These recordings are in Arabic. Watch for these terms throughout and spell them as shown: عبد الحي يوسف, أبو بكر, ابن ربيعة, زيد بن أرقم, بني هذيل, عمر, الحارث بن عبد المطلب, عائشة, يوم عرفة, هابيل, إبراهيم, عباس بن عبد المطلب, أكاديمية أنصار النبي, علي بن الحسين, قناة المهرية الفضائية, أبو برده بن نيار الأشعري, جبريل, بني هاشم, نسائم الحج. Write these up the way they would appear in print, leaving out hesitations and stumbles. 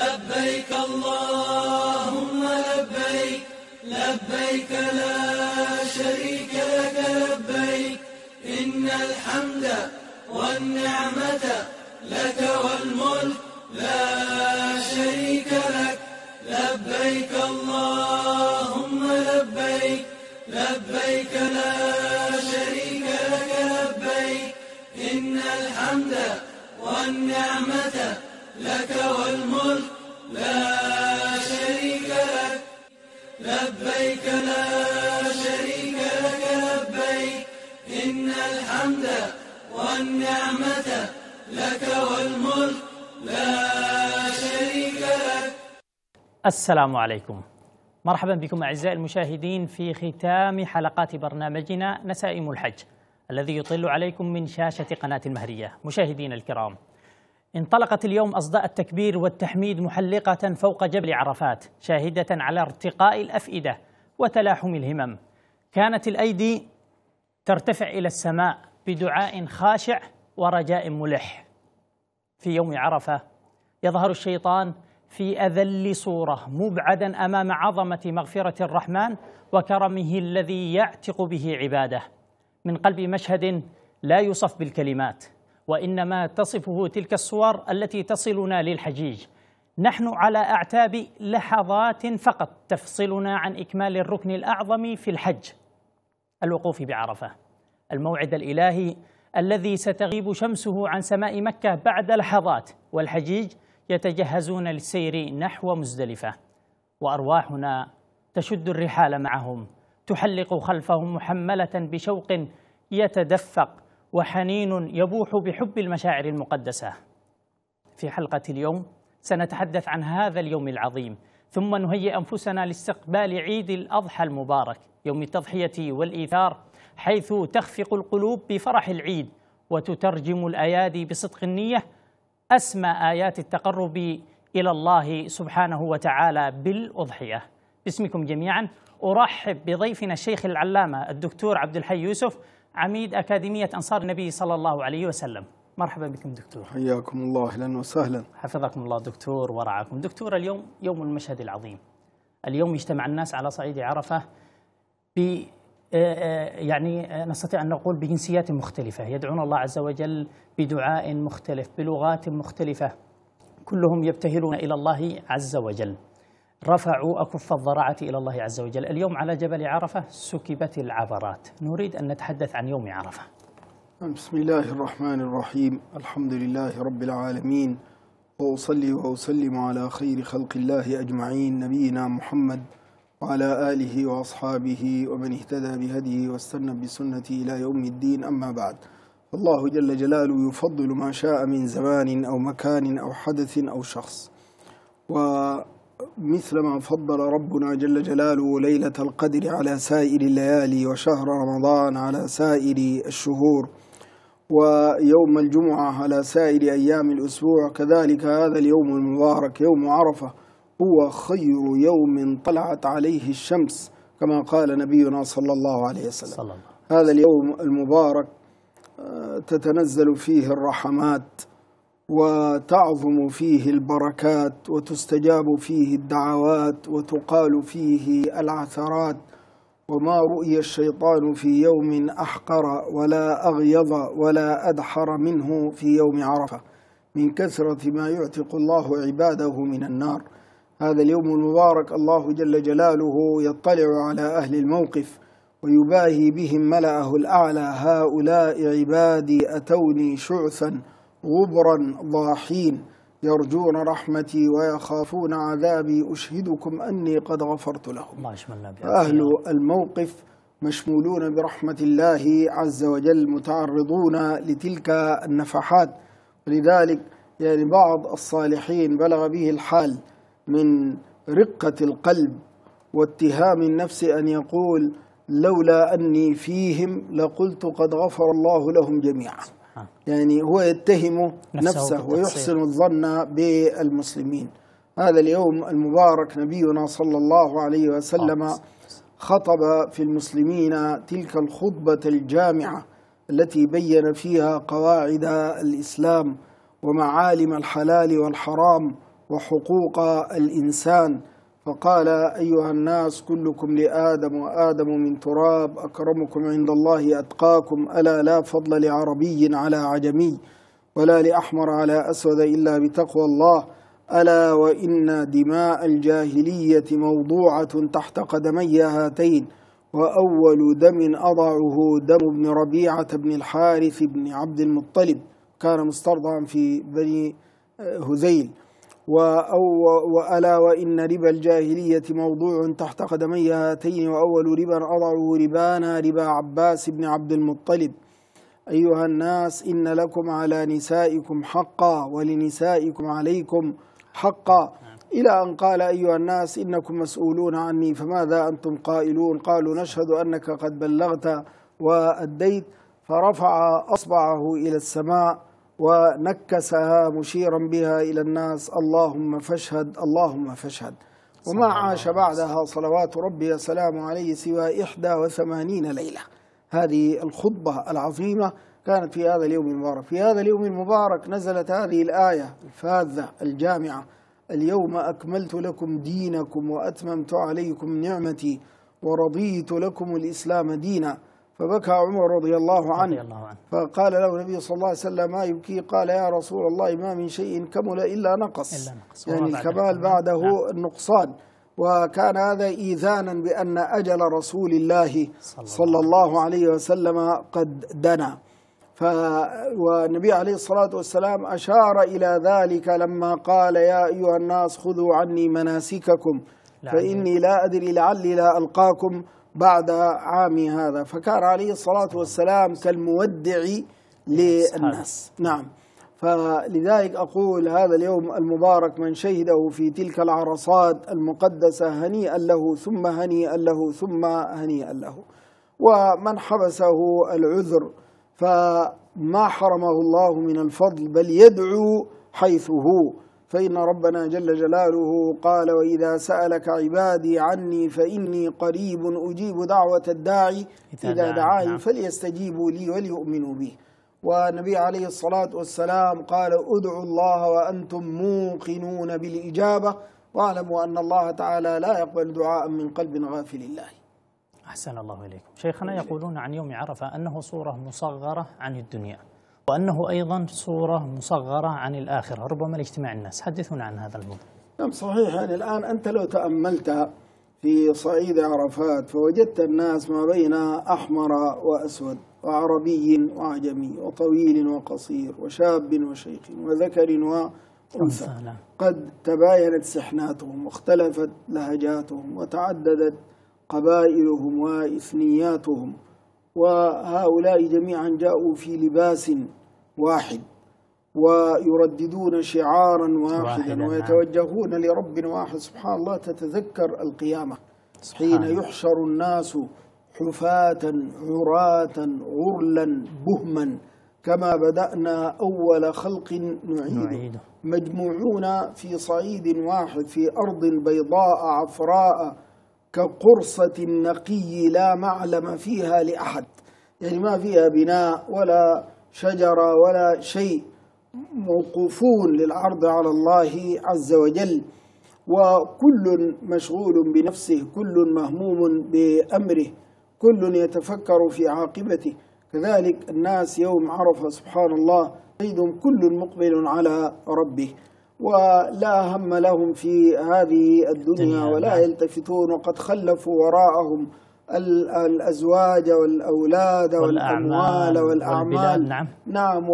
لبيك اللهم لبيك، لبيك لا شريك لك لبيك، إن الحمد والنعمة لك والملك لا شريك لك. لبيك اللهم لبيك، لبيك لا شريك لك لبيك، إن الحمد والنعمة لك والملك لا شريك لك. لبيك لا شريك لك لبيك، إن الحمد والنعمة لك والملك لا شريك لك. السلام عليكم، مرحبا بكم أعزائي المشاهدين في ختام حلقات برنامجنا نسائم الحج الذي يطل عليكم من شاشة قناة المهرية. مشاهدينا الكرام، انطلقت اليوم أصداء التكبير والتحميد محلقة فوق جبل عرفات، شاهدة على ارتقاء الأفئدة وتلاحم الهمم. كانت الأيدي ترتفع إلى السماء بدعاء خاشع ورجاء ملح. في يوم عرفة يظهر الشيطان في أذل صورة، مبعدا أمام عظمة مغفرة الرحمن وكرمه الذي يعتق به عباده، من قلب مشهد لا يوصف بالكلمات، وإنما تصفه تلك الصور التي تصلنا للحجيج. نحن على أعتاب لحظات فقط تفصلنا عن إكمال الركن الأعظم في الحج، الوقوف بعرفة، الموعد الإلهي الذي ستغيب شمسه عن سماء مكة بعد لحظات، والحجيج يتجهزون للسير نحو مزدلفة، وأرواحنا تشد الرحال معهم، تحلق خلفهم محملة بشوق يتدفق وحنين يبوح بحب المشاعر المقدسة. في حلقة اليوم سنتحدث عن هذا اليوم العظيم، ثم نهيئ أنفسنا لاستقبال عيد الأضحى المبارك، يوم التضحية والإيثار، حيث تخفق القلوب بفرح العيد وتترجم الأيادي بصدق النية أسمى آيات التقرب إلى الله سبحانه وتعالى بالأضحية. باسمكم جميعا أرحب بضيفنا الشيخ العلامة الدكتور عبد الحي يوسف، عميد أكاديمية أنصار النبي صلى الله عليه وسلم. مرحبا بكم دكتور. حياكم الله، أهلا وسهلا. حفظكم الله دكتور ورعاكم. دكتور، اليوم يوم المشهد العظيم، اليوم يجتمع الناس على صعيد عرفة يعني نستطيع أن نقول بجنسيات مختلفة، يدعون الله عز وجل بدعاء مختلف، بلغات مختلفة، كلهم يبتهلون إلى الله عز وجل. رفعوا أكف الضراعة إلى الله عز وجل. اليوم على جبل عرفة سكبت العبرات. نريد أن نتحدث عن يوم عرفة. بسم الله الرحمن الرحيم، الحمد لله رب العالمين، وأصلي وأسلم على خير خلق الله أجمعين، نبينا محمد وعلى آله وأصحابه ومن اهتدى بهديه واستنى بسنته إلى يوم الدين، أما بعد. الله جل جلاله يفضل ما شاء من زمان أو مكان أو حدث أو شخص، ومثلما فضل ربنا جل جلاله ليلة القدر على سائر الليالي، وشهر رمضان على سائر الشهور، ويوم الجمعة على سائر أيام الأسبوع، كذلك هذا اليوم المبارك يوم عرفة هو خير يوم طلعت عليه الشمس، كما قال نبينا صلى الله عليه وسلم. هذا اليوم المبارك تتنزل فيه الرحمات، وتعظم فيه البركات، وتستجاب فيه الدعوات، وتقال فيه العثرات. وما رؤي الشيطان في يوم أحقر ولا أغيظ ولا أدحر منه في يوم عرفة، من كثرة ما يعتق الله عباده من النار. هذا اليوم المبارك الله جل جلاله يطلع على أهل الموقف ويباهي بهم ملأه الأعلى: هؤلاء عبادي أتوني شعثا غبرا ضاحين، يرجون رحمتي ويخافون عذابي، أشهدكم أني قد غفرت لهم. أهل الموقف مشمولون برحمة الله عز وجل، متعرضون لتلك النفحات. ولذلك يعني بعض الصالحين بلغ به الحال من رقة القلب واتهام النفس أن يقول: لولا أني فيهم لقلت قد غفر الله لهم جميعا. يعني هو يتهم نفسه ويحسن الظن بالمسلمين. هذا اليوم المبارك نبينا صلى الله عليه وسلم خطب في المسلمين تلك الخطبة الجامعة التي بين فيها قواعد الإسلام ومعالم الحلال والحرام وحقوق الإنسان، فقال: أيها الناس كلكم لآدم وآدم من تراب، أكرمكم عند الله أتقاكم، ألا لا فضل لعربي على عجمي ولا لأحمر على أسود إلا بتقوى الله، ألا وإن دماء الجاهلية موضوعة تحت قدمي هاتين، وأول دم أضعه دم ابن ربيعة بن الحارث بن عبد المطلب، كان مسترضعا في بني هذيل، وألا وإن ربا الجاهلية موضوع تحت قدمي هاتين، وأول ربا أضعه ربانا ربا عباس بن عبد المطلب. أيها الناس، إن لكم على نسائكم حقا ولنسائكم عليكم حقا، إلى أن قال: أيها الناس إنكم مسؤولون عني، فماذا أنتم قائلون؟ قالوا: نشهد أنك قد بلغت وأديت. فرفع أصبعه إلى السماء ونكسها مشيرا بها إلى الناس: اللهم فاشهد، اللهم فاشهد. وما عاش بعدها صلوات ربي وسلامه عليه سوى 81 ليلة. هذه الخطبة العظيمة كانت في هذا اليوم المبارك. في هذا اليوم المبارك نزلت هذه الآية الفاذة الجامعة: اليوم أكملت لكم دينكم وأتممت عليكم نعمتي ورضيت لكم الإسلام دينا. فبكى عمر رضي الله عنه، فقال له النبي صلى الله عليه وسلم: ما يبكي؟ قال: يا رسول الله، ما من شيء كمل إلا نقص، يعني الكمال بعده النقصان. وكان هذا إيذانا بأن أجل رسول الله صلى الله عليه وسلم قد دنا. والنبي عليه الصلاة والسلام أشار إلى ذلك لما قال: يا أيها الناس خذوا عني مناسككم فإني لا أدري لعلي لا ألقاكم بعد عامي هذا. فكان عليه الصلاة والسلام كالمودع للناس. نعم. فلذلك أقول: هذا اليوم المبارك من شهده في تلك العرصات المقدسة هنيئا له ثم هنيئا له ثم هنيئا له، ومن حبسه العذر فما حرمه الله من الفضل، بل يدعو حيث هو، فإن ربنا جل جلاله قال: وإذا سألك عبادي عني فإني قريب أجيب دعوة الداعي إذا دعاني فليستجيبوا لي وليؤمنوا بي. والنبي عليه الصلاة والسلام قال: ادعوا الله وأنتم موقنون بالإجابة واعلموا أن الله تعالى لا يقبل دعاء من قلب غافل الله. أحسن الله إليكم. شيخنا يقولون عن يوم عرفة أنه صورة مصغرة عن الدنيا، وأنه أيضا صورة مصغرة عن الآخرة ربما لاجتماع الناس، حدثونا عن هذا الموضوع. نعم صحيح. يعني الآن أنت لو تأملت في صعيد عرفات فوجدت الناس ما بين أحمر وأسود، وعربي وعجمي، وطويل وقصير، وشاب وشيخ، وذكر وأنثى، قد تباينت سحناتهم واختلفت لهجاتهم وتعددت قبائلهم وإثنياتهم، وهؤلاء جميعا جاءوا في لباس واحد ويرددون شعارا واحدا ويتوجهون لرب واحد. سبحان الله، تتذكر القيامة حين يحشر الناس حفاة عراة غرلا بهما كما بدأنا أول خلق نعيده، مجموعون في صعيد واحد في أرض بيضاء عفراء كقرصة النقي لا معلم فيها لأحد، يعني ما فيها بناء ولا شجرة ولا شيء، موقوفون للعرض على الله عز وجل، وكل مشغول بنفسه، كل مهموم بأمره، كل يتفكر في عاقبته. كذلك الناس يوم عرفة سبحان الله أيضا كل مقبل على ربه، ولا هم لهم في هذه الدنيا ولا يلتفتون، وقد خلفوا وراءهم الأزواج والأولاد والأموال والأعمال. نعم.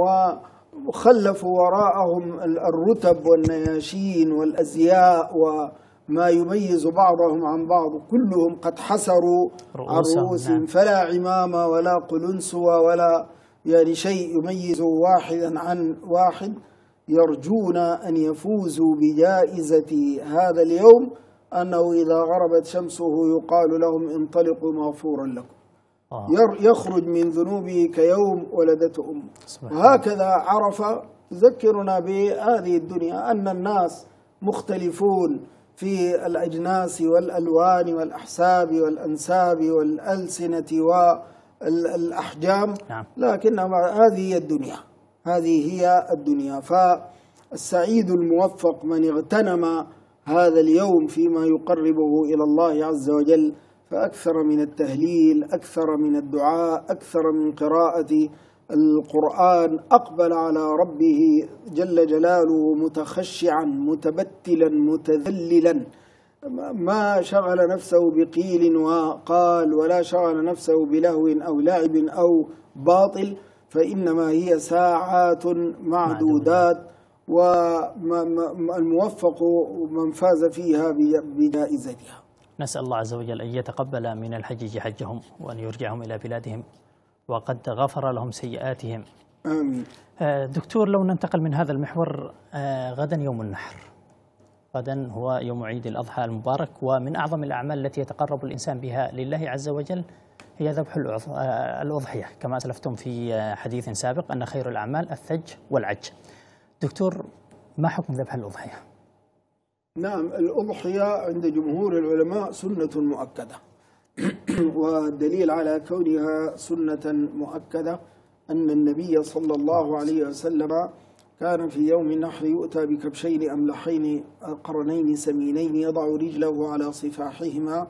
وخلفوا وراءهم الرتب والنياشين والأزياء وما يميز بعضهم عن بعض، كلهم قد حسروا رؤوسهم فلا عمامة ولا قلنسوة ولا يعني شيء يميز واحدا عن واحد، يرجون أن يفوزوا بجائزة هذا اليوم، أنه إذا غربت شمسه يقال لهم انطلقوا مغفورا لكم. يخرج من ذنوبه كيوم ولدته أمه. وهكذا عرفة تذكرنا بهذه الدنيا، أن الناس مختلفون في الأجناس والألوان والأحساب والأنساب والألسنة والأحجام، لكن هذه الدنيا، هذه هي الدنيا. السعيد الموفق من اغتنم هذا اليوم فيما يقربه إلى الله عز وجل، فأكثر من التهليل، أكثر من الدعاء، أكثر من قراءة القرآن، أقبل على ربه جل جلاله متخشعا متبتلا متذللا، ما شغل نفسه بقيل وقال ولا شغل نفسه بلهو أو لعب أو باطل، فإنما هي ساعات معدودات، والموفق من فاز فيها بجائزتها. نسأل الله عز وجل أن يتقبل من الحجيج حجهم وأن يرجعهم إلى بلادهم وقد غفر لهم سيئاتهم. آمين. دكتور، لو ننتقل من هذا المحور، غدا يوم النحر، غدا هو يوم عيد الأضحى المبارك، ومن أعظم الأعمال التي يتقرب الإنسان بها لله عز وجل هي ذبح الأضحية، كما أسلفتم في حديث سابق أن خير الأعمال الثج والعج. دكتور، ما حكم ذبح الأضحية؟ نعم، الأضحية عند جمهور العلماء سنة مؤكدة، والدليل على كونها سنة مؤكدة أن النبي صلى الله عليه وسلم كان في يوم النحر يؤتى بكبشين أملحين قرنين سمينين يضع رجله على صفاحهما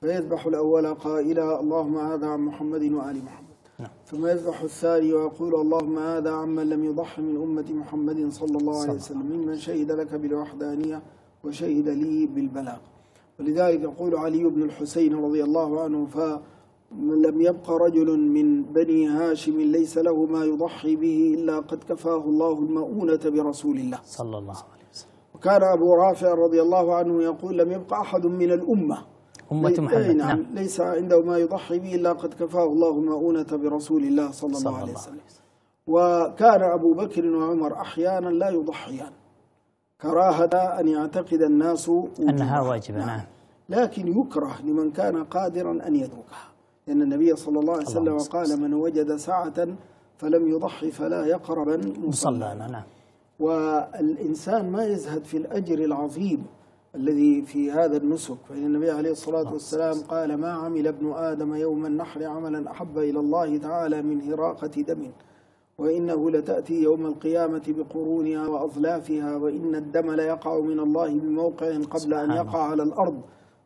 فيذبح الأول قائلا اللهم هذا عن محمد وآل محمد، ثم يذبح الثاني ويقول اللهم هذا عمن لم يضح من أمة محمد صلى الله عليه وسلم ممن شهد لك بالوحدانية وشهد لي بالبلاغ. ولذلك يقول علي بن الحسين رضي الله عنه فلم يبق رجل من بني هاشم ليس له ما يضحي به إلا قد كفاه الله المؤونة برسول الله صلى الله عليه وسلم. وكان أبو رافع رضي الله عنه يقول لم يبق أحد من الأمة محمد نعم ليس عنده ما يضحي به إلا قد كفاه الله المؤونة برسول الله صلى الله عليه وسلم. وكان أبو بكر وعمر أحيانا لا يضحيان كراهة أن يعتقد الناس أنها واجبة، نعم، لكن يكره لمن كان قادرا أن يتركها، لأن النبي صلى الله عليه وسلم قال من وجد ساعة فلم يضحي فلا يقربا مصلانا. نعم. والإنسان ما يزهد في الأجر العظيم الذي في هذا النسك، فإن النبي عليه الصلاة والسلام قال ما عمل ابن آدم يوم النحر عملا أحب إلى الله تعالى من هراقة دم، وإنه لتأتي يوم القيامة بقرونها وأظلافها، وإن الدم ليقع من الله بموقع قبل أن يقع على الأرض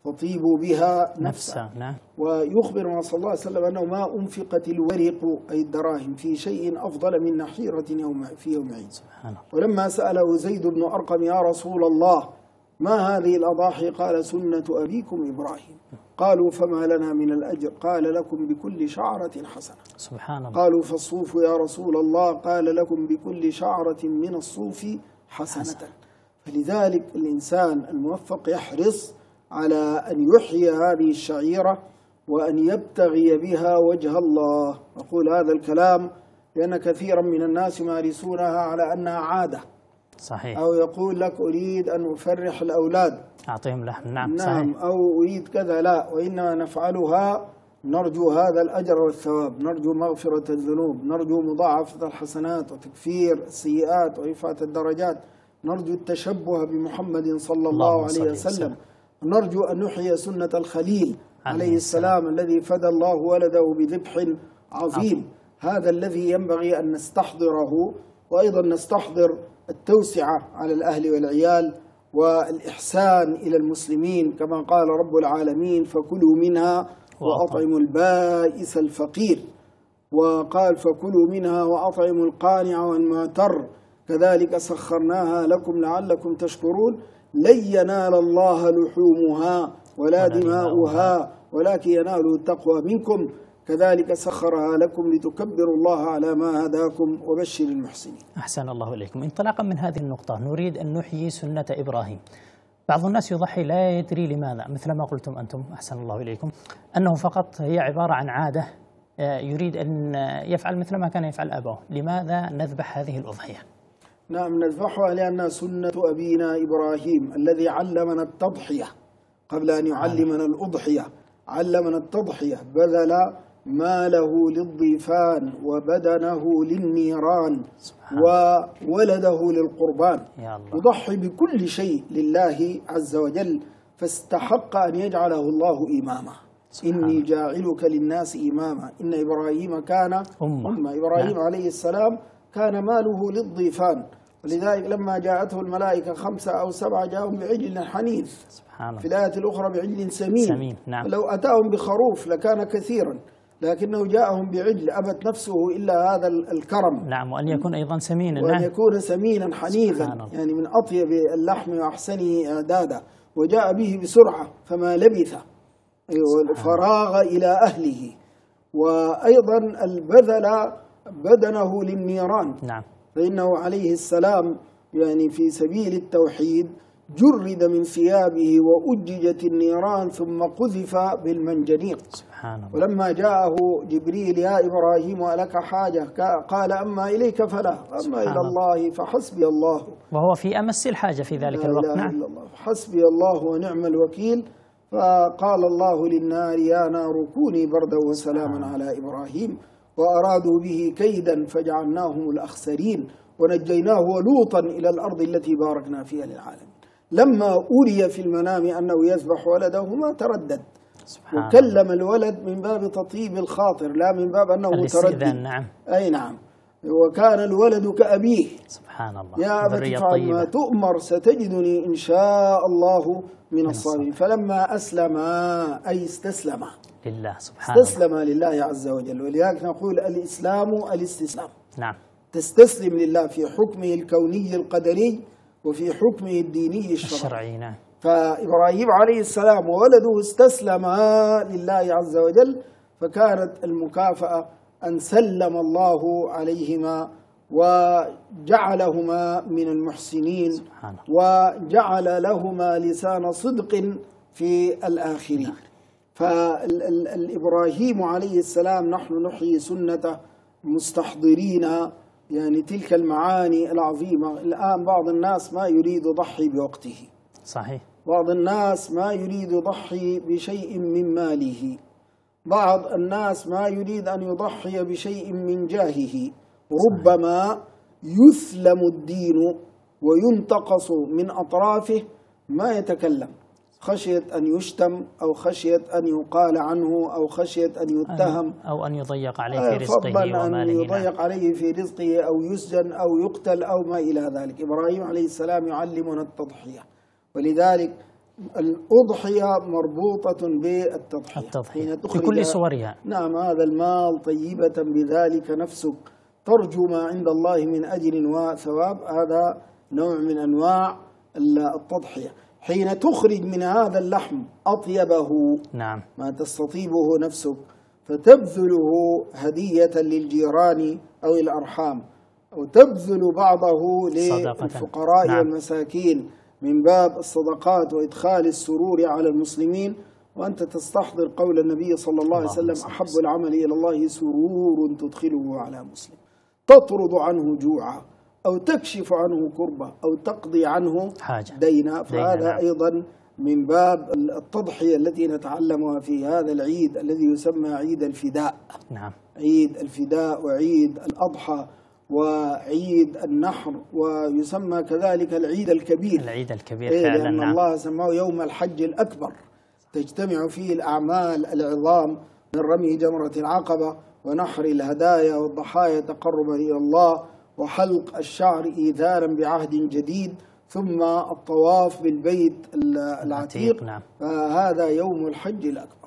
فطيبوا بها نفسا. ويخبر صلى الله عليه وسلم أنه ما أنفقت الورق أي الدراهم في شيء أفضل من نحيرة في يوم عيد. ولما سأله زيد بن أرقم يا رسول الله ما هذه الأضاحي؟ قال سنة أبيكم إبراهيم. قالوا فما لنا من الأجر؟ قال لكم بكل شعرة حسنة. سبحان الله. قالوا فالصوف يا رسول الله؟ قال لكم بكل شعرة من الصوف حسنة. فلذلك الإنسان الموفق يحرص على أن يحيي هذه الشعيرة وأن يبتغي بها وجه الله. أقول هذا الكلام لأن كثيرا من الناس يمارسونها على أنها عادة، صحيح، أو يقول لك أريد أن أفرح الأولاد أعطيهم لحم، نعم صحيح، أو أريد كذا، لا، وإنما نفعلها نرجو هذا الأجر والثواب، نرجو مغفرة الذنوب، نرجو مضاعفة الحسنات وتكفير السيئات ورفعة الدرجات، نرجو التشبه بمحمد صلى الله عليه وسلم، نرجو أن نحيي سنة الخليل عليه السلام الذي فدى الله ولده بذبح عظيم. هذا الذي ينبغي أن نستحضره، وأيضا نستحضر التوسعة على الأهل والعيال والإحسان إلى المسلمين، كما قال رب العالمين فكلوا منها وأطعموا البائس الفقير، وقال فكلوا منها وأطعموا القانع والمعتر، كذلك سخرناها لكم لعلكم تشكرون. لن ينال الله لحومها ولا دماؤها ولكن يناله التقوى منكم، كذلك سخرها لكم لتكبروا الله على ما هداكم وبشر المحسنين. أحسن الله إليكم. انطلاقا من هذه النقطة نريد أن نحيي سنة إبراهيم. بعض الناس يضحي لا يدري لماذا، مثل ما قلتم أنتم أحسن الله إليكم، أنه فقط هي عبارة عن عادة يريد أن يفعل مثل ما كان يفعل أبوه. لماذا نذبح هذه الأضحية؟ نعم، نذبحها لأنها سنة أبينا إبراهيم الذي علمنا التضحية قبل أن يعلمنا الأضحية، علمنا التضحية، بذل ماله للضيفان وبدنه للنيران وولده للقربان، يضحي بكل شيء لله عز وجل، فاستحق أن يجعله الله إماما. إني جاعلك للناس إماما. إن إبراهيم كان أمة. إبراهيم عليه السلام كان ماله للضيفان ولذلك لما جاءته الملائكة 5 أو 7 جاءهم بعجل حنيف، سبحان في الآية الأخرى بعجل سمين. نعم. لو أتاهم بخروف لكان كثيرا، لكنه جاءهم بعجل أبت نفسه إلا هذا الكرم. نعم، وأن يكون أيضا سمينا، وأن يكون سمينا حنيفا، يعني من أطيب اللحم وأحسنه إعدادا، وجاء به بسرعة فما لبث فراغ إلى أهله. وأيضا البذل بدنه للنيران. نعم. فإنه عليه السلام يعني في سبيل التوحيد جرد من ثيابه وأججت النيران ثم قذف بالمنجنيق. سبحان الله. ولما جاءه جبريل يا إبراهيم ألك حاجة؟ قال أما إليك فلا، أما إلى الله فحسبي الله. وهو في أمس الحاجة في ذلك الوقت. نعم. حسبي الله ونعم الوكيل. فقال الله للنار يا نار كوني بردا وسلاما على إبراهيم، وأرادوا به كيدا فجعلناهم الأخسرين، ونجيناه ولوطا إلى الأرض التي باركنا فيها للعالمين. لما أري في المنام أنه يذبح ولده ما تردد، وكلم الولد من باب تطيب الخاطر لا من باب أنه تردد. نعم. أي نعم. وكان الولد كأبيه. سبحان الله. يا أبت افعل ما تؤمر ستجدني إن شاء الله من الصابرين. فلما أسلما أي استسلما لله. سبحان الله. استسلما لله عز وجل، ولذلك نقول الإسلام الاستسلام. نعم. تستسلم لله في حكمه الكوني القدري وفي حكمه الديني الشرعي. نعم. فإبراهيم عليه السلام وولده استسلما لله عز وجل، فكانت المكافأة أن سلم الله عليهما وجعلهما من المحسنين. سبحان الله. وجعل لهما لسان صدق في الآخرين. فالإبراهيم عليه السلام نحن نحيي سنته مستحضرين يعني تلك المعاني العظيمة. الآن بعض الناس ما يريد يضحي بوقته. صحيح. بعض الناس ما يريد يضحي بشيء من ماله، بعض الناس ما يريد أن يضحي بشيء من جاهه. ربما يثلم الدين وينتقص من أطرافه ما يتكلم، خشية أن يشتم أو خشية أن يقال عنه أو خشية أن يتهم أو أن يضيق عليه في رزقه وماله. أن يضيق عليه في رزقه أو يسجن أو يقتل أو ما إلى ذلك. إبراهيم عليه السلام يعلمنا التضحية، ولذلك الأضحية مربوطة بالتضحية في كل صورها. نعم. هذا المال طيبة بذلك نفسك ترجو ما عند الله من أجر وثواب، هذا نوع من أنواع التضحية. حين تخرج من هذا اللحم أطيبه. نعم. ما تستطيبه نفسك فتبذله هدية للجيران أو الأرحام، أو تبذل بعضه للفقراء. نعم. والمساكين من باب الصدقات وإدخال السرور على المسلمين. وأنت تستحضر قول النبي صلى الله عليه وسلم أحب العمل إلى الله سرور تدخله على مسلم، تطرد عنه جوعا أو تكشف عنه كربة أو تقضي عنه دينا. فهذا أيضا من باب التضحية التي نتعلمها في هذا العيد الذي يسمى عيد الفداء. نعم. عيد الفداء وعيد الأضحى وعيد النحر، ويسمى كذلك العيد الكبير. العيد الكبير فعلا. لأن الله سماه يوم الحج الأكبر، تجتمع فيه الأعمال العظام من رمي جمرة العقبة ونحر الهدايا والضحايا تقربا إلى الله، وحلق الشعر إيثارا بعهد جديد، ثم الطواف بالبيت العتيق. نعم. فهذا يوم الحج الأكبر.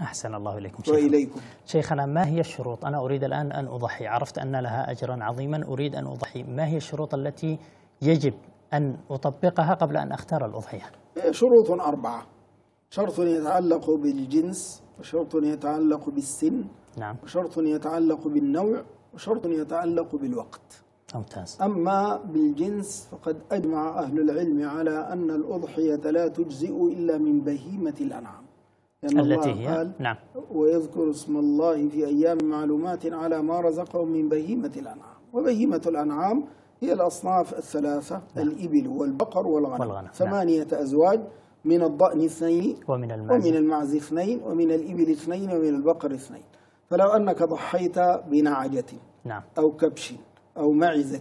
أحسن الله إليكم شيخنا. شيخنا، ما هي الشروط؟ أنا أريد الآن أن أضحي، عرفت أن لها أجرا عظيما، أريد أن أضحي، ما هي الشروط التي يجب أن أطبقها قبل أن أختار الأضحية؟ شروط 4. شرط يتعلق بالجنس، وشرط يتعلق بالسن. نعم. وشرط يتعلق بالنوع، وشرط يتعلق بالوقت. ممتاز. أما بالجنس فقد أجمع أهل العلم على أن الأضحية لا تجزئ إلا من بهيمة الأنعام، التي هي. نعم. ويذكر اسم الله في أيام معلومات على ما رزقهم من بهيمة الأنعام، وبهيمة الأنعام هي الأصناف 3. نعم. الإبل والبقر والغنم. 8 أزواج، من الضأن 2 ومن المعز 2 ومن الإبل 2 ومن البقر 2. فلو أنك ضحيت بنعجة. نعم. أو كبش أو معزة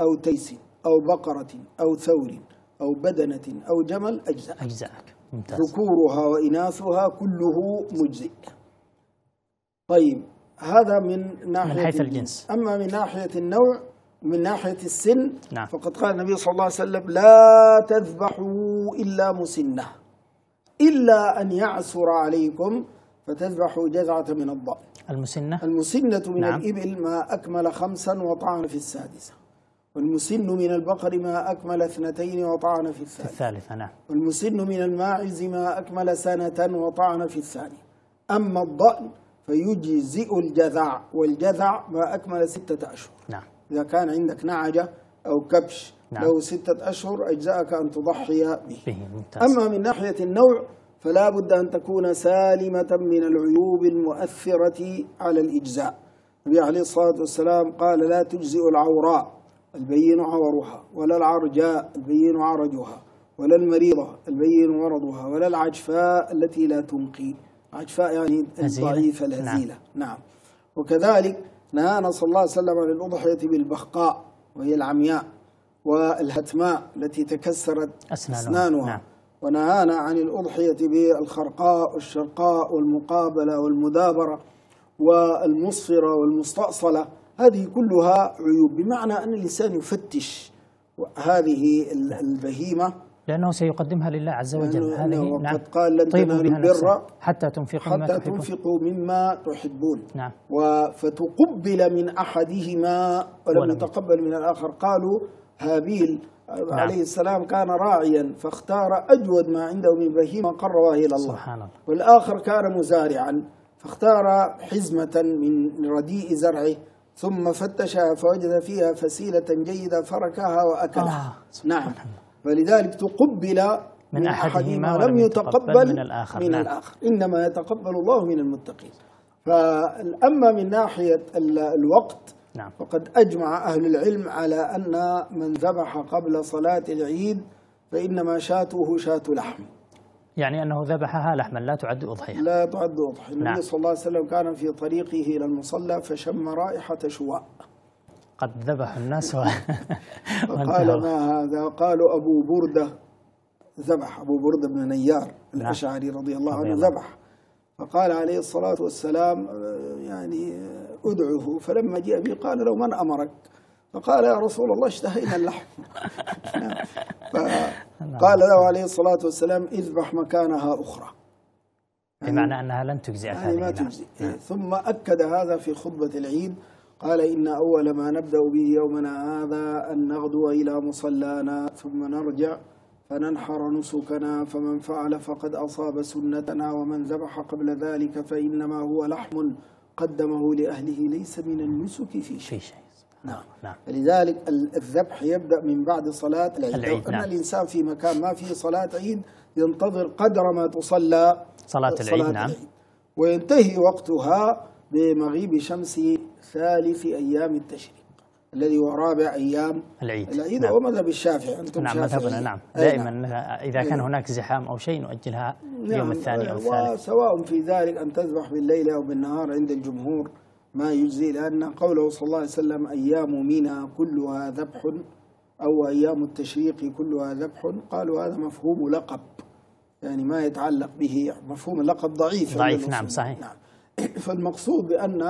أو تيس أو بقرة أو ثور أو بدنة أو جمل أجزأك. ذكورها وإناثها كله مجزئ. طيب، هذا من ناحية الجنس. أما من ناحية النوع من ناحية السن نعم. فقد قال النبي صلى الله عليه وسلم لا تذبحوا إلا مسنة إلا أن يعسر عليكم فتذبحوا جزعة من الضأن. المسنة من نعم. الإبل ما أكمل 5 وطعن في 6. والمسن من البقر ما أكمل 2 وطعن في 3. نعم. والمسن من الماعز ما أكمل سنة وطعن في 2. أما الضأن فيجزئ الجذع، والجذع ما أكمل 6 أشهر. نعم. إذا كان عندك نعجة أو كبش نعم. لو 6 أشهر أجزأك أن تضحي به. أما من ناحية النوع فلا بد أن تكون سالمة من العيوب المؤثرة على الإجزاء. النبي عليه الصلاة والسلام قال لا تجزئ العوراء البين عورها، ولا العرجاء البين عرجها، ولا المريضة البين مرضها، ولا العجفاء التي لا تنقي. عجفاء يعني الضعيفة الهزيلة نعم. نعم. وكذلك نهانا صلى الله عليه وسلم عن الأضحية بالبخقاء وهي العمياء، والهتماء التي تكسرت أسنانها نعم. ونهانا عن الأضحية بالخرقاء والشرقاء والمقابلة والمدابرة والمصفرة والمستأصلة. هذه كلها عيوب، بمعنى أن الإنسان يفتش هذه البهيمة لأنه سيقدمها لله عز وجل. هذه نعم. وقد قال لن تنالوا البر حتى تنفقوا مما تحبون نعم. فتقبل من أحدهما ولم يتقبل من الآخر. قالوا هابيل نعم. عليه السلام كان راعيا فاختار أجود ما عنده من بهيمة قربها إلى الله. سبحان الله. والآخر كان مزارعا فاختار حزمة من رديء زرعه ثم فتشها فوجد فيها فسيلة جيدة فركها وأكلها نعم. فلذلك تقبل من أحدهما ولم يتقبل من الآخر. إنما يتقبل الله من المتقين. فأما من ناحية الوقت نعم. فقد أجمع أهل العلم على أن من ذبح قبل صلاة العيد فإنما شاته شاة لحم، يعني أنه ذبحها لحما لا تعد أضحية. لا تعد أضحية. النبي نعم. صلى الله عليه وسلم كان في طريقه إلى المصلى فشم رائحة شواء. قد ذبح الناس فقال ما هذا؟ قالوا أبو برده ذبح. أبو برده بن نيار الأشعري نعم. رضي الله عنه ذبح. فقال عليه الصلاة والسلام يعني أدعه، فلما جاء به قال لو من أمرك؟ فقال يا رسول الله اشتهينا اللحم. قال له عليه الصلاة والسلام اذبح مكانها أخرى، بمعنى أنها لن تجزئ ما تجزئ. ثم أكد هذا في خطبة العيد قال إن أول ما نبدأ به يومنا هذا أن نغدو إلى مصلانا ثم نرجع فننحر نسكنا، فمن فعل فقد أصاب سنتنا، ومن ذبح قبل ذلك فإنما هو لحم قدمه لأهله ليس من النسك في شيء. نعم. نعم. لذلك الذبح يبدأ من بعد صلاة العيد. أن نعم. الإنسان في مكان ما فيه صلاة عيد ينتظر قدر ما تصلى صلاة العيد. نعم. وينتهي وقتها بمغيب شمس 3 أيام التشريق الذي هو 4 أيام العيد. نعم. ومذهب الشافعي. أنتم نعم مذهبنا نعم دائما نعم. إذا كان هناك زحام أو شيء نؤجلها نعم. اليوم الثاني أو الثالث. سواء في ذلك أن تذبح بالليل أو بالنهار عند الجمهور ما يجزي، لأن قوله صلى الله عليه وسلم أيام منى كلها ذبح أو أيام التشريق كلها ذبح. قالوا هذا مفهوم لقب، يعني ما يتعلق به، مفهوم اللقب ضعيف نعم صحيح نعم. فالمقصود بأن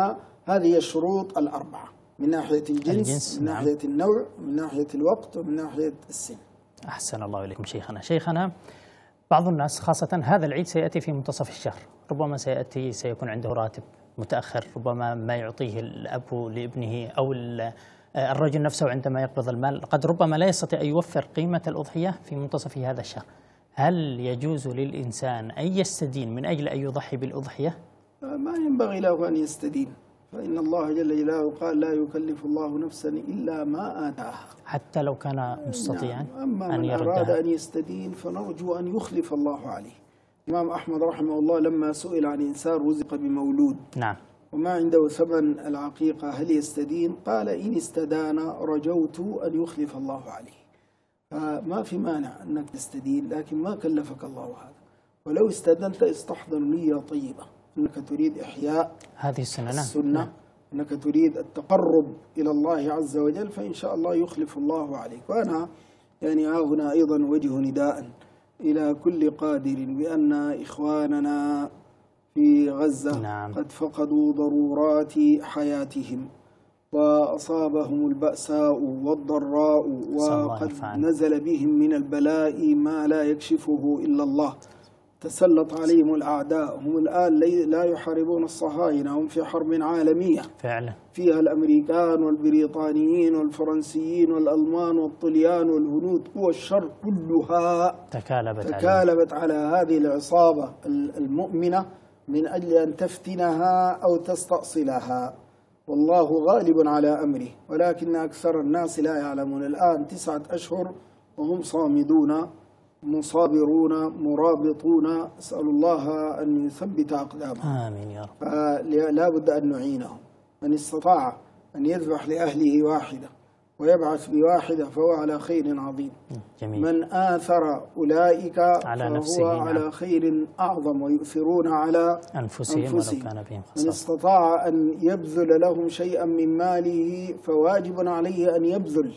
هذه الشروط الأربعة من ناحية الجنس من نعم. ناحية النوع، من ناحية الوقت، ومن ناحية السن. أحسن الله إليكم شيخنا. بعض الناس خاصة هذا العيد سيأتي في منتصف الشهر، ربما سيكون عنده راتب متأخر، ربما ما يعطيه الأب لابنه أو الرجل نفسه عندما يقبض المال، قد ربما لا يستطيع أن يوفر قيمة الأضحية في منتصف هذا الشهر. هل يجوز للإنسان أن يستدين من أجل أن يضحي بالأضحية؟ ما ينبغي له أن يستدين، فإن الله جل جلاله قال لا يكلف الله نفسا إلا ما آتاها، حتى لو كان مستطيعا نعم. أما من أراد أن يستدين فنرجو أن يخلف الله عليه. الإمام أحمد رحمه الله لما سئل عن إنسان رزق بمولود نعم. وما عنده ثمن العقيقة هل يستدين؟ قال إن استدان رجوت أن يخلف الله عليه. فما في مانع أنك تستدين، لكن ما كلفك الله هذا. ولو استدنت استحضر نية طيبة، أنك تريد إحياء هذه السنة نعم. أنك تريد التقرب إلى الله عز وجل، فإن شاء الله يخلف الله عليك. وأنا يعني هنا أيضا وجه نداء إلى كل قادر بأن إخواننا في غزة نعم. قد فقدوا ضرورات حياتهم، وأصابهم البأساء والضراء وقد نزل بهم من البلاء ما لا يكشفه إلا الله. تسلط عليهم الأعداء، هم الآن لا يحاربون الصهاينة، هم في حرب عالمية فعلا فيها الأمريكان والبريطانيين والفرنسيين والألمان والطليان والهنود، قوى الشر كلها تكالبت على هذه العصابة المؤمنة من أجل أن تفتنها أو تستأصلها. والله غالب على أمره ولكن أكثر الناس لا يعلمون. الآن 9 أشهر وهم صامدون مصابرون مرابطون، أسأل الله أن يثبت أقدامهم. آمين يا رب. لا بد أن نعينهم، من استطاع أن يذبح لأهله واحدة ويبعث بواحدة فهو على خير عظيم. جميل. من آثر أولئك على فهو على خير أعظم، ويؤثرون على أنفسهم ولو كان بهم خصاصة. من استطاع أن يبذل لهم شيئا من ماله فواجب عليه أن يبذل،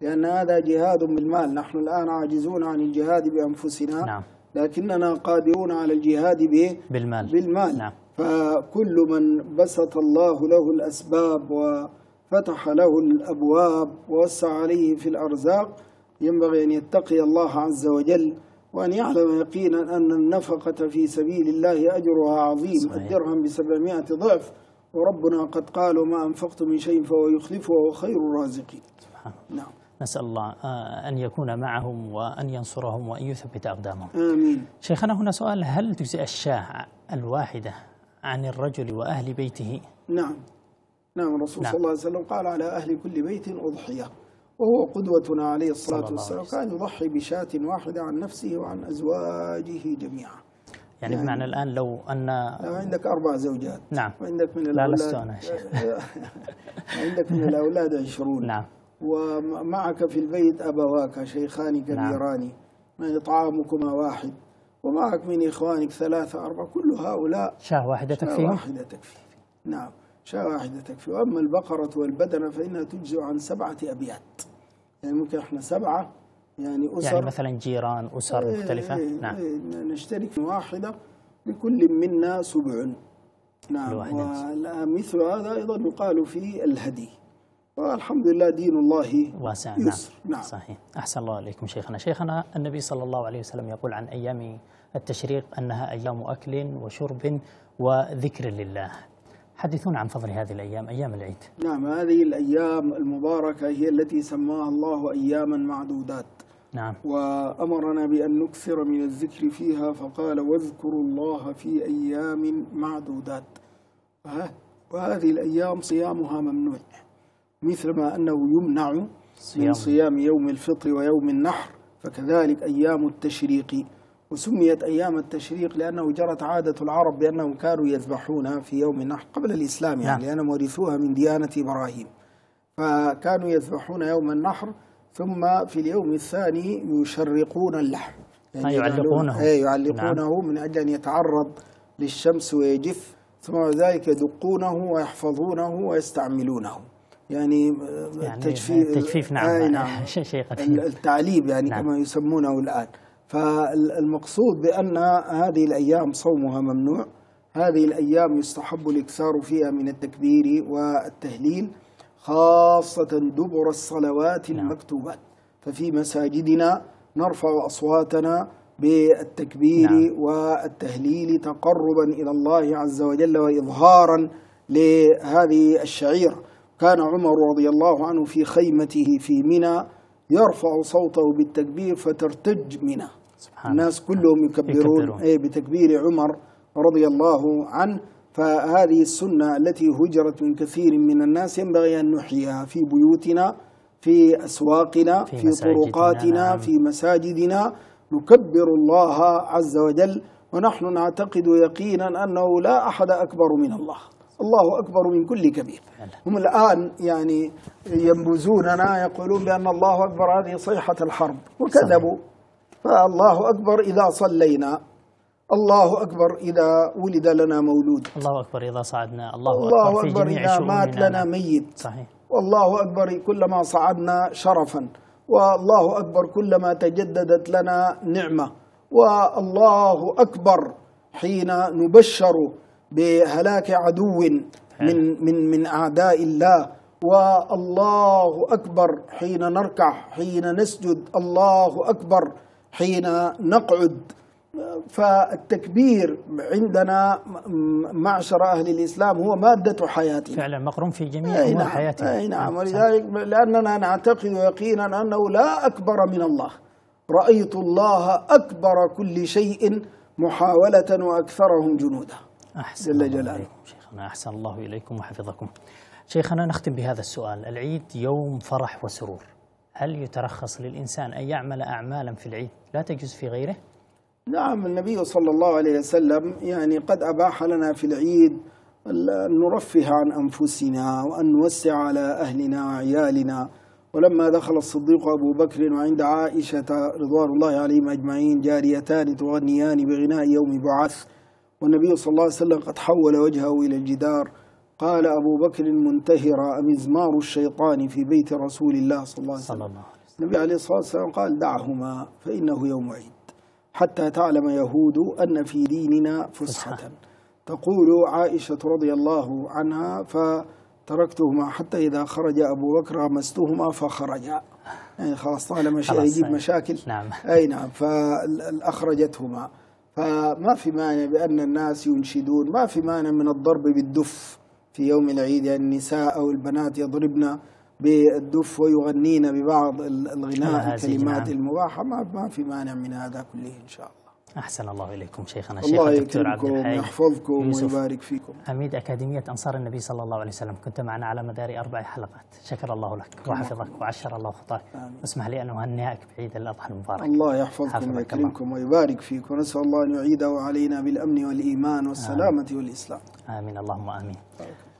لأن هذا جهاد بالمال. نحن الآن عاجزون عن الجهاد بأنفسنا، نعم، لكننا قادرون على الجهاد بالمال. نعم. فكل من بسط الله له الأسباب وفتح له الأبواب ووسع عليه في الأرزاق ينبغي أن يتقي الله عز وجل، وأن يعلم يقينا أن النفقة في سبيل الله أجرها عظيم. صحيح. الدرهم ب700 ضعف، وربنا قد قال وما أنفقت من شيء فهو يخلفه وخير الرازقين. سبحان الله. نعم. نسأل الله أن يكون معهم وأن ينصرهم وأن يثبت أقدامهم. آمين. شيخنا هنا سؤال، هل تجزئ الشاة الواحدة عن الرجل وأهل بيته؟ نعم. نعم، الرسول صلى الله عليه وسلم قال على أهل كل بيت أضحية، وهو قدوتنا عليه الصلاة والسلام، كان يضحي بشاة واحدة عن نفسه وعن أزواجه جميعا. يعني بمعنى الآن لو أن عندك 4 زوجات، نعم، وعندك من الأولاد، لا لست أنا شيخ عندك من الأولاد 20، نعم، ومعك في البيت أبواك شيخان كبيران، نعم، طعامكما واحد، ومعك من إخوانك 3 4، كل هؤلاء شاة واحدة تكفي. نعم، شاة واحدة تكفي. وأما البقرة والبدنة فإنها تجزئ عن 7 أبيات، يعني ممكن إحنا 7 يعني أسر، يعني مثلا جيران أسر مختلفة. نعم. نشترك في واحدة، لكل منا 7. نعم. ومثل هذا أيضا يقال في الهدي. والحمد لله دين الله واسع. نعم. نعم. صحيح. أحسن الله عليكم شيخنا. شيخنا النبي صلى الله عليه وسلم يقول عن أيام التشريق أنها أيام أكل وشرب وذكر لله. حدثونا عن فضل هذه الأيام، أيام العيد. نعم، هذه الأيام المباركة هي التي سماها الله أياما معدودات. نعم. وأمرنا بأن نكثر من الذكر فيها، فقال واذكروا الله في أيام معدودات. وهذه الأيام صيامها ممنوع، مثلما أنه يمنع من صيام يوم الفطر ويوم النحر، فكذلك أيام التشريق. وسميت أيام التشريق لأنه جرت عادة العرب بأنهم كانوا يذبحونها في يوم النحر قبل الإسلام، يعني لأنهم ورثوها من ديانة إبراهيم، فكانوا يذبحون يوم النحر، ثم في اليوم الثاني يشرقون اللحم، يعني يعلقونه من أجل أن يتعرض للشمس ويجف، ثم بعد ذلك يدقونه ويحفظونه ويستعملونه، يعني تجفيف. نعم. نعم. التعليب، يعني نعم، كما يسمونه الآن. فالمقصود بأن هذه الأيام صومها ممنوع، هذه الأيام يستحب الإكثار فيها من التكبير والتهليل، خاصة دبر الصلوات المكتوبات، ففي مساجدنا نرفع أصواتنا بالتكبير والتهليل تقربا إلى الله عز وجل وإظهارا لهذه الشعيرة. كان عمر رضي الله عنه في خيمته في منى يرفع صوته بالتكبير فترتج منى، الناس كلهم يكبرون بتكبير عمر رضي الله عنه. فهذه السنة التي هجرت من كثير من الناس ينبغي أن نحييها في بيوتنا، في أسواقنا، في طرقاتنا، في مساجدنا، نكبر الله عز وجل. ونحن نعتقد يقينا أنه لا أحد أكبر من الله، الله أكبر من كل كبير. هم الآن يعني ينبذوننا يقولون بأن الله أكبر، هذه صيحة الحرب، وكذبوا. فالله أكبر إذا صلينا، الله أكبر إذا ولد لنا مولود، الله أكبر إذا صعدنا، الله أكبر إذا مات لنا ميت، صحيح، والله أكبر كلما صعدنا شرفا، والله أكبر كلما تجددت لنا نعمة، والله أكبر حين نبشر بهلاك عدو من أعداء الله، والله أكبر حين نركع، حين نسجد، الله أكبر حين نقعد. فالتكبير عندنا معشر أهل الإسلام هو مادة حياتنا، فعلا مقرون في جميع أمور حياتنا. نعم، ولذلك لأننا نعتقد يقينا أنه لا أكبر من الله. رأيت الله أكبر كل شيء محاولة وأكثرهم جنودا. أحسن جل جلاله. شيخنا أحسن الله إليكم وحفظكم. شيخنا نختم بهذا السؤال، العيد يوم فرح وسرور، هل يترخص للإنسان أن يعمل أعمالا في العيد لا تجوز في غيره؟ نعم، النبي صلى الله عليه وسلم يعني قد أباح لنا في العيد أن نرفه عن أنفسنا وأن نوسع على أهلنا وعيالنا. ولما دخل الصديق أبو بكر وعند عائشة رضوان الله عليهم أجمعين جاريتان تغنيان بغناء يوم بعث، والنبي صلى الله عليه وسلم قد حول وجهه إلى الجدار، قال أبو بكر منتهرا: أمزمار الشيطان في بيت رسول الله صلى الله عليه وسلم. النبي عليه الصلاة والسلام قال: دعهما فإنه يوم عيد، حتى تعلم يهود أن في ديننا فسحة. تقول عائشة رضي الله عنها: فتركتهما حتى إذا خرج أبو بكر غمستهما فخرجا. يعني خلاص طالما شيء يجيب مشاكل. نعم. أي نعم، فأخرجتهما. فما في مانع بأن الناس ينشدون، ما في مانع من الضرب بالدف في يوم العيد، يعني النساء أو البنات يضربن بالدف ويغنين ببعض الغناء الكلمات المباحة، ما في مانع من هذا كله إن شاء الله. أحسن الله إليكم شيخنا الشيخ الدكتور عبد الحي يحفظكم ويبارك فيكم، عميد أكاديمية أنصار النبي صلى الله عليه وسلم، كنت معنا على مدار 4 حلقات. شكر الله لك وحفظك وعشر الله خطاك. اسمح لي أن أهنئك بعيد الأضحى المبارك. الله يحفظكم ويكرمكم ويبارك فيكم، ونسأل الله أن يعيده علينا بالأمن والإيمان والسلامة والإسلام. آمين اللهم آمين.